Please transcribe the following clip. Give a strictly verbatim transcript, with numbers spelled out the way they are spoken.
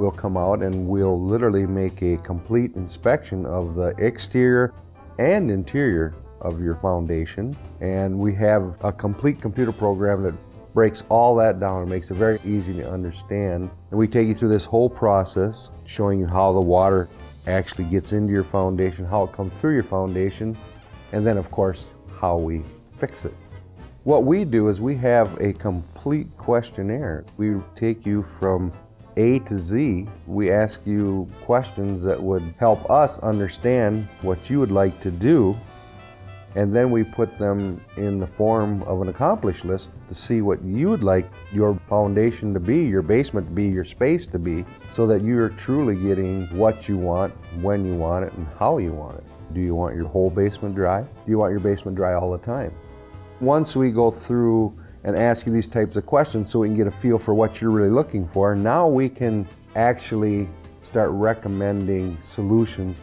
We'll come out and we'll literally make a complete inspection of the exterior and interior of your foundation. And we have a complete computer program that breaks all that down and makes it very easy to understand. And we take you through this whole process, showing you how the water actually gets into your foundation, how it comes through your foundation, and then of course, how we fix it. What we do is we have a complete questionnaire. We take you from A to Z. We ask you questions that would help us understand what you would like to do, and then we put them in the form of an accomplished list to see what you would like your foundation to be, your basement to be, your space to be, so that you're truly getting what you want, when you want it, and how you want it. Do you want your whole basement dry? Do you want your basement dry all the time? Once we go through and ask you these types of questions so we can get a feel for what you're really looking for, now we can actually start recommending solutions